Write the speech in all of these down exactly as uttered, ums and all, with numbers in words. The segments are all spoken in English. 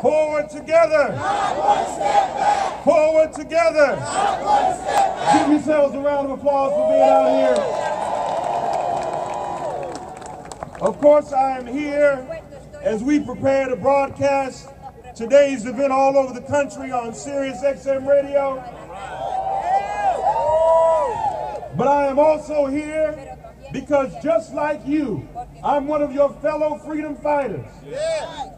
Forward together. Not one step back. Forward together. Not one step back. Give yourselves a round of applause for being out here. Of course, I am here as we prepare to broadcast today's event all over the country on Sirius X M Radio. But I am also here because just like you, I'm one of your fellow freedom fighters.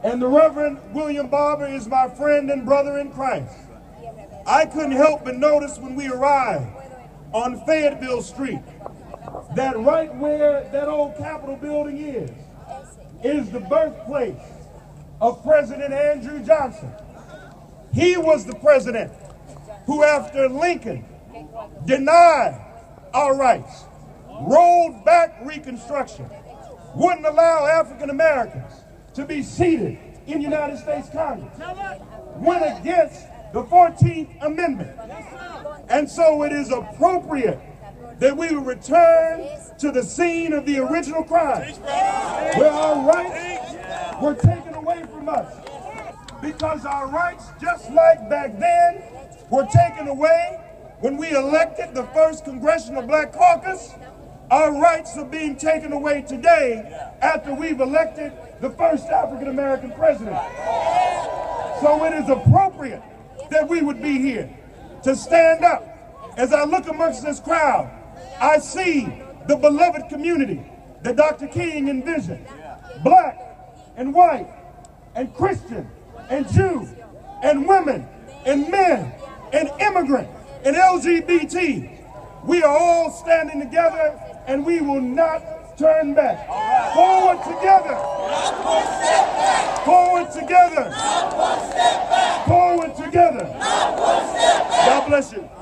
And the Reverend William Barber is my friend and brother in Christ. I couldn't help but notice when we arrived on Fayetteville Street that right where that old Capitol building is, is the birthplace of President Andrew Johnson. He was the president who, after Lincoln, denied our rights, rolled back Reconstruction, wouldn't allow African Americans to be seated in the United States Congress, went against the fourteenth Amendment. And so it is appropriate that we return to the scene of the original crime, where our rights were taken away from us. Because our rights, just like back then, were taken away when we elected the first Congressional Black Caucus, our rights are being taken away today after we've elected the first African American president. So it is appropriate that we would be here to stand up. As I look amongst this crowd, I see the beloved community that Doctor King envisioned, black and white and Christian and Jew and women and men and immigrant and L G B T. We are all standing together and we will not turn back. Forward together. Not one step back. Forward together. Not one step back. Forward together. Not one step back. God bless you.